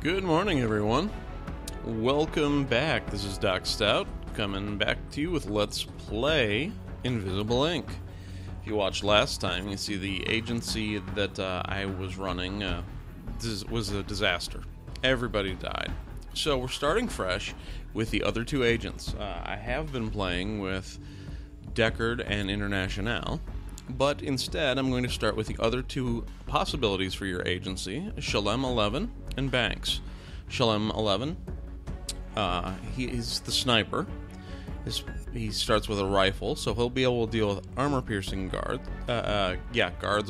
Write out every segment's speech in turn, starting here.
Good morning, everyone. Welcome back. This is Doc Stout coming back to you with Let's Play Invisible Inc. If you watched last time, you see the agency that I was running was a disaster. Everybody died. So we're starting fresh with the other two agents. I have been playing with Deckard and Internationale, but instead I'm going to start with the other two possibilities for your agency, Shalem 11 and Banks. Shalem 11, he is the sniper. He starts with a rifle, so he'll be able to deal with armor-piercing guards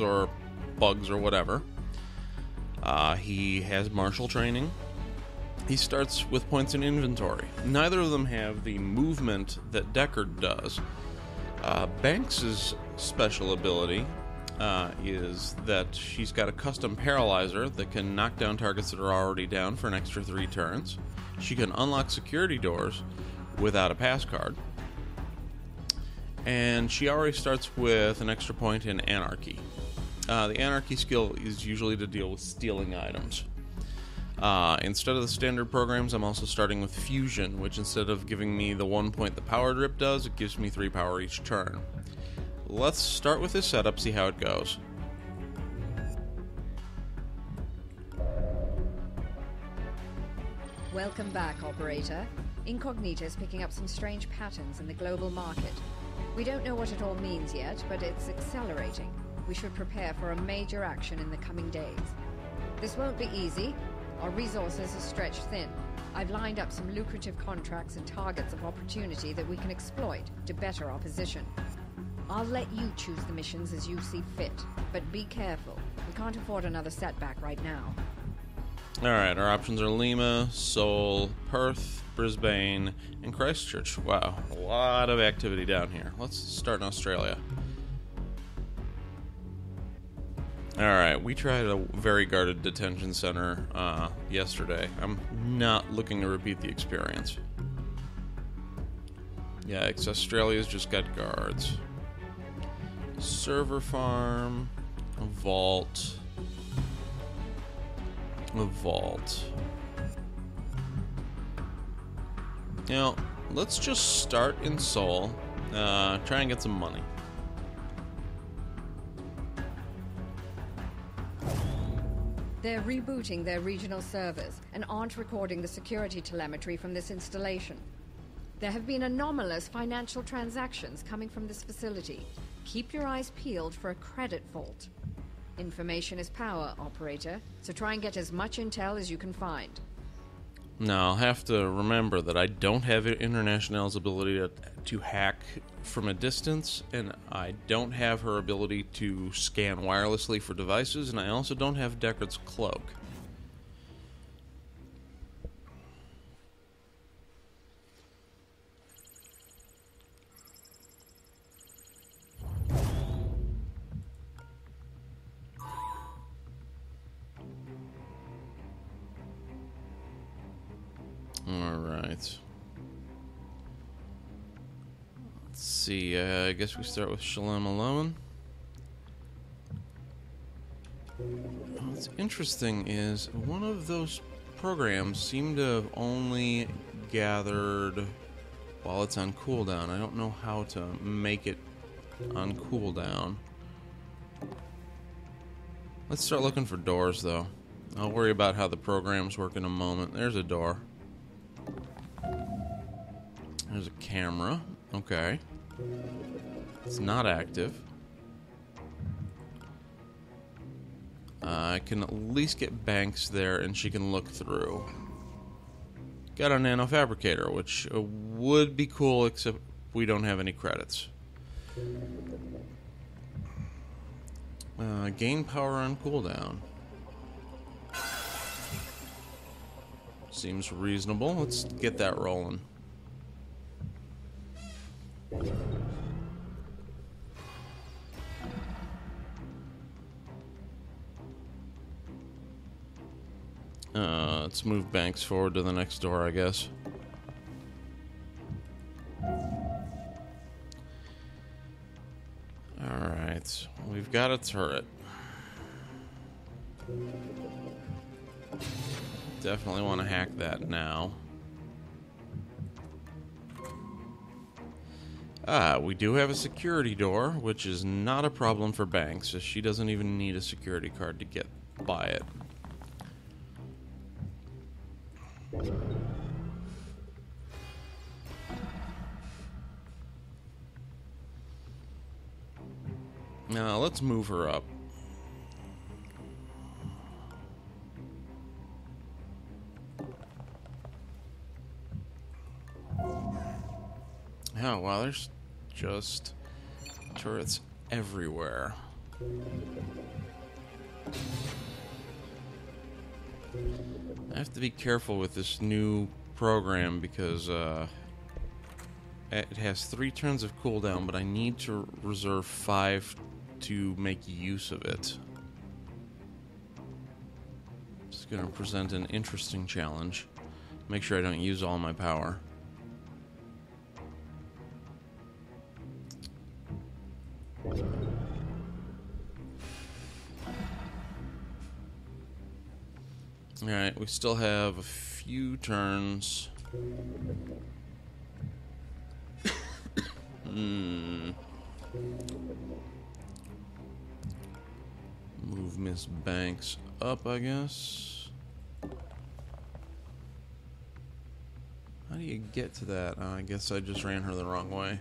or bugs or whatever. He has martial training. He starts with points in inventory. Neither of them have the movement that Deckard does. Banks' special ability is that she's got a custom paralyzer that can knock down targets that are already down for an extra 3 turns. She can unlock security doors without a pass card. And she already starts with an extra point in anarchy. The anarchy skill is usually to deal with stealing items. Instead of the standard programs, I'm also starting with fusion, which instead of giving me the 1 point the power drip does, it gives me 3 power each turn. Let's start with this setup, see how it goes. Welcome back, Operator. Incognita's picking up some strange patterns in the global market. We don't know what it all means yet, but it's accelerating. We should prepare for a major action in the coming days. This won't be easy. Our resources are stretched thin. I've lined up some lucrative contracts and targets of opportunity that we can exploit to better our position. I'll let you choose the missions as you see fit, but be careful. We can't afford another setback right now. Alright, our options are Lima, Seoul, Perth, Brisbane, and Christchurch. Wow, a lot of activity down here. Let's start in Australia. Alright, we tried a very guarded detention center yesterday. I'm not looking to repeat the experience. Yeah, Australia's just got guards. Server farm, a vault, a vault. Now, let's just start in Seoul, try and get some money. They're rebooting their regional servers and aren't recording the security telemetry from this installation. There have been anomalous financial transactions coming from this facility. Keep your eyes peeled for a credit vault. Information is power, Operator, so try and get as much intel as you can find. Now, I'll have to remember that I don't have Internationale's ability to hack from a distance, and I don't have her ability to scan wirelessly for devices, and I also don't have Deckard's cloak. Alright. Let's see, I guess we start with Shalem 11. What's interesting is one of those programs seemed to have only gathered while it's on cooldown. I don't know how to make it on cooldown. Let's start looking for doors, though. I'll worry about how the programs work in a moment. There's a door. There's a camera. Okay. It's not active. I can at least get Banks there and she can look through. Got a nano fabricator, which would be cool, except we don't have any credits. Gain power on cooldown. Seems reasonable. Let's get that rolling. Let's move Banks forward to the next door, I guess. Alright, we've got a turret. Definitely want to hack that now. Ah, we do have a security door, which is not a problem for Banks, as she doesn't even need a security card to get by it. Now, let's move her up. Oh, wow, there's just turrets everywhere. I have to be careful with this new program because it has 3 turns of cooldown, but I need to reserve 5 to make use of it. It's going to present an interesting challenge. Make sure I don't use all my power. Alright, we still have a few turns. Move Miss Banks up, I guess. How do you get to that? I guess I just ran her the wrong way.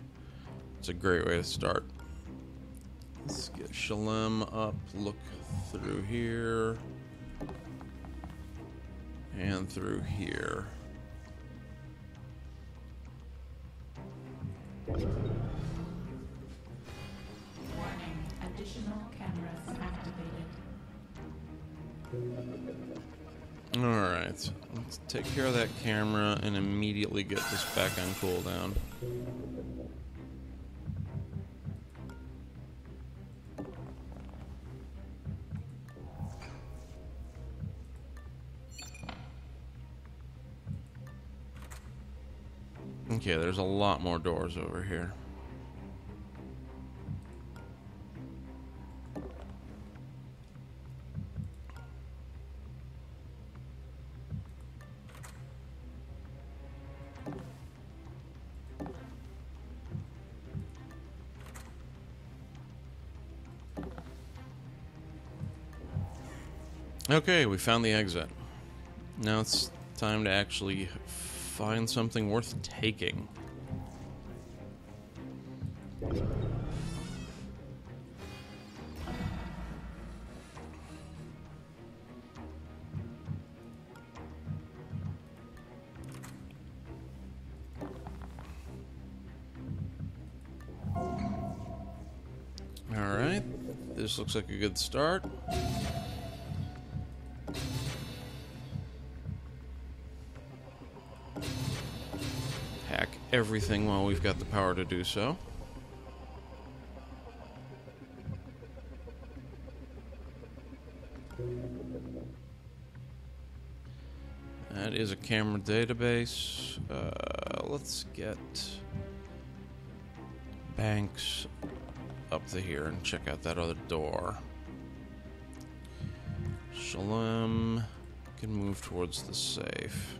It's a great way to start. Let's get Shalem up, look through here, and through here. Warning, additional cameras activated. Alright, let's take care of that camera and immediately get this back on cooldown. Okay, there's a lot more doors over here. Okay, we found the exit. Now it's time to actually find something worth taking. Alright, this looks like a good start. Everything while we've got the power to do so. That is a camera database. Let's get Banks up to here and check out that other door. Shalem can move towards the safe.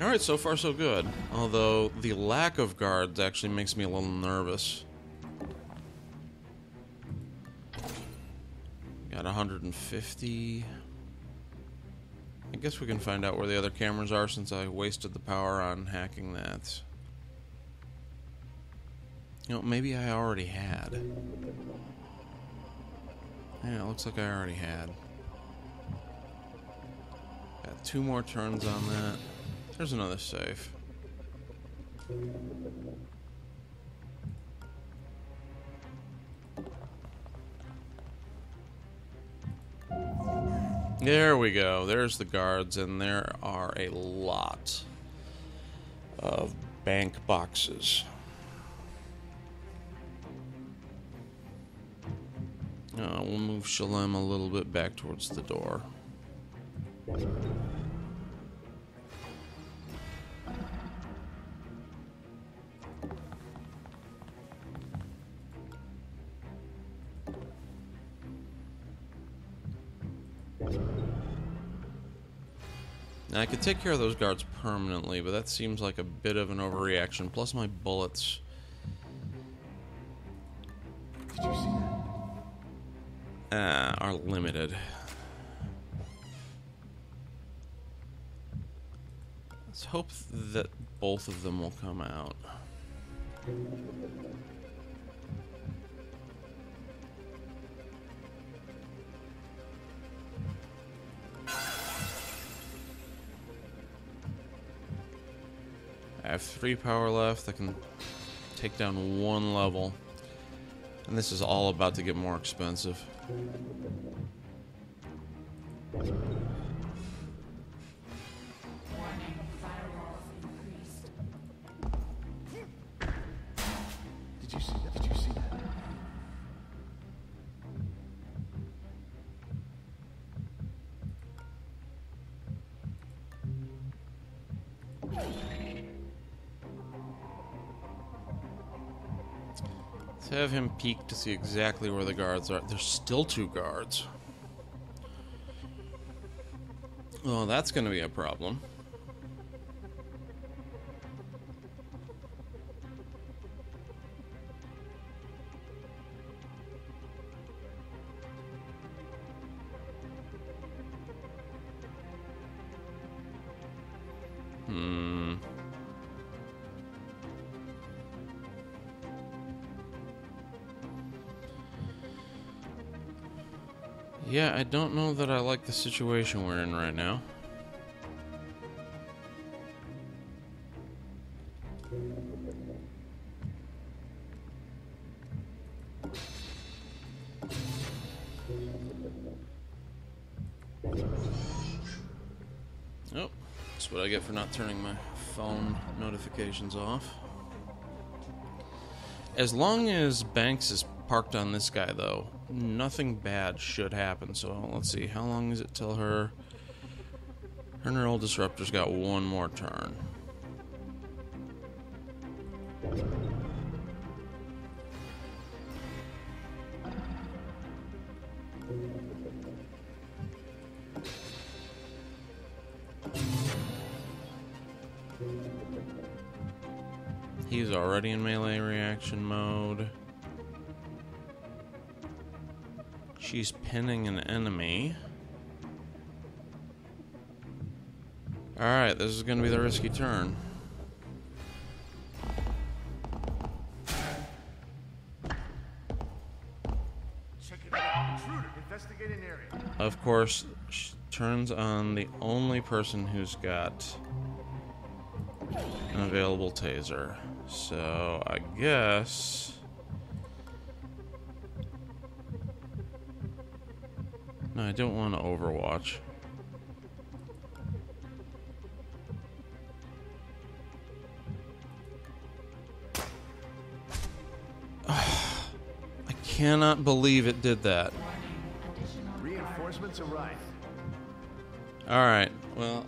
Alright, so far so good. Although, the lack of guards actually makes me a little nervous. Got 150. I guess we can find out where the other cameras are since I wasted the power on hacking that. You know, maybe I already had. Yeah, it looks like I already had. Got 2 more turns on that. There's another safe. There we go. There's the guards, and there are a lot of bank boxes. We'll move Shalem a little bit back towards the door. Now, I could take care of those guards permanently, but that seems like a bit of an overreaction. Plus my bullets. Did you see that? Are limited. Let's hope that both of them will come out. I have 3 power left. I can take down 1 level. And this is all about to get more expensive. Did you see that? Let's have him peek to see exactly where the guards are. There's still 2 guards. Oh, that's going to be a problem. Yeah, I don't know that I like the situation we're in right now. Oh, that's what I get for not turning my phone notifications off. As long as Banks is parked on this guy, though, nothing bad should happen. So let's see, how long is it till her neural disruptor's got 1 more turn. He's already in melee reaction mode. She's pinning an enemy. Alright, this is going to be the risky turn. Of course, she turns on the only person who's got an available taser. So, I guess... No, I don't want to overwatch. I cannot believe it did that. Reinforcements arrive. Alright, well,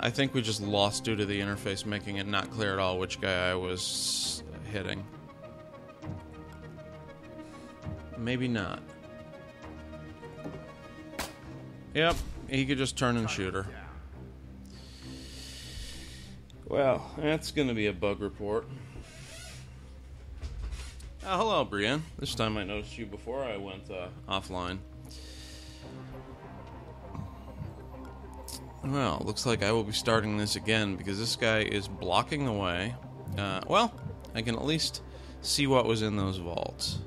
I think we just lost due to the interface making it not clear at all which guy I was hitting. Maybe not. Yep, he could just turn and shoot her. Well, that's going to be a bug report. Oh, hello, Brian. This time I noticed you before I went offline. Well, looks like I will be starting this again because this guy is blocking the way. Well, I can at least see what was in those vaults.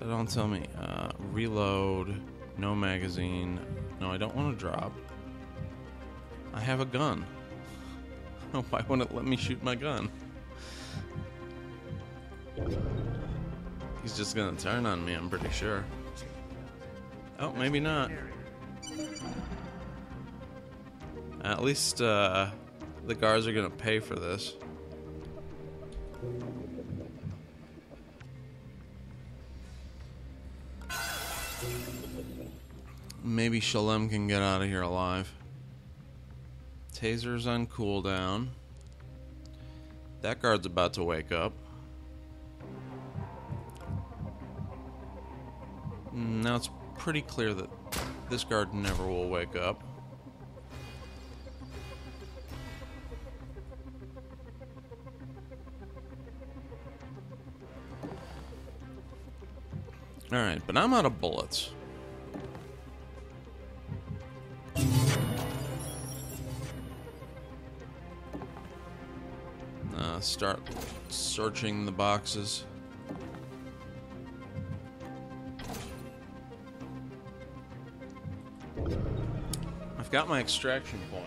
Don't tell me. Reload. No magazine. No, I don't want to drop. I have a gun. Why won't it let me shoot my gun? He's just gonna turn on me, I'm pretty sure. Oh, maybe not. At least the guards are gonna pay for this. Maybe Shalem can get out of here alive. Taser's on cooldown. That guard's about to wake up. Now it's pretty clear that this guard never will wake up. Alright, but I'm out of bullets. Start searching the boxes. I've got my extraction point.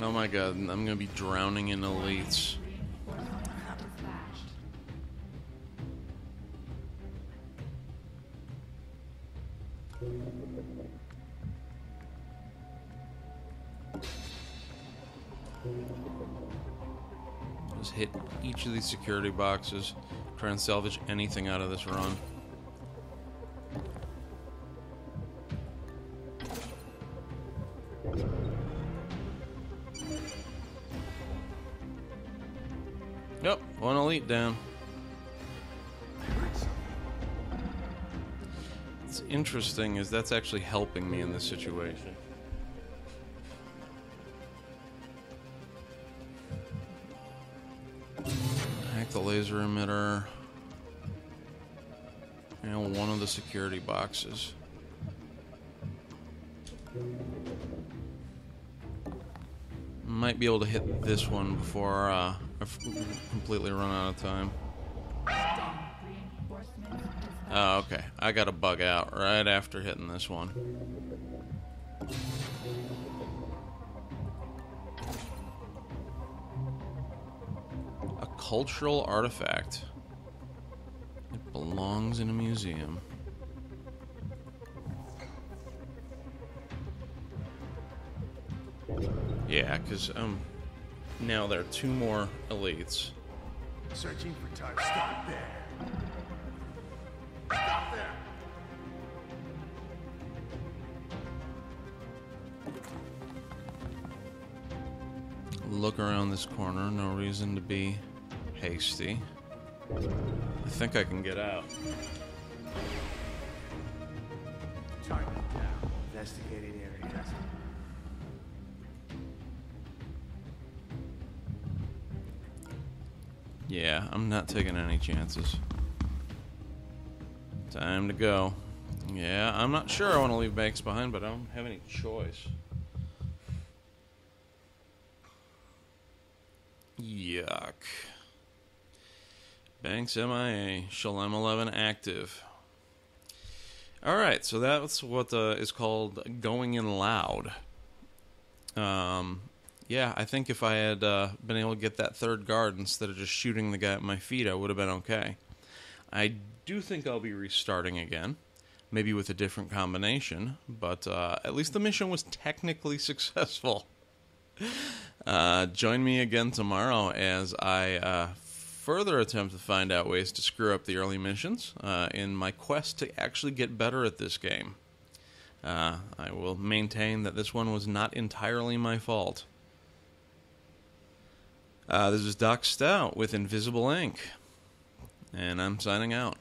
Oh my god, I'm gonna be drowning in elites. Just hit each of these security boxes, try and salvage anything out of this run. Yep, one elite down. What's interesting is that's actually helping me in this situation. The laser emitter and one of the security boxes. Might be able to hit this one before I've completely run out of time. Oh, okay. I got a bug out right after hitting this one. Cultural artifact. It belongs in a museum. Yeah, because now there are two more elites. Searching for time. Stop there. Stop there. Look around this corner. No reason to be hasty. I think I can get out. Target down. Investigating area. Yeah, I'm not taking any chances. Time to go. Yeah, I'm not sure I want to leave Banks behind, but I don't have any choice. Yuck. Banks MIA, Shalem 11 active. Alright, so that's what is called going in loud. Yeah, I think if I had been able to get that third guard instead of just shooting the guy at my feet, I would have been okay. I do think I'll be restarting again, maybe with a different combination, but at least the mission was technically successful. Join me again tomorrow as I further attempt to find out ways to screw up the early missions in my quest to actually get better at this game. I will maintain that this one was not entirely my fault. This is Doc Stout with Invisible Inc. And I'm signing out.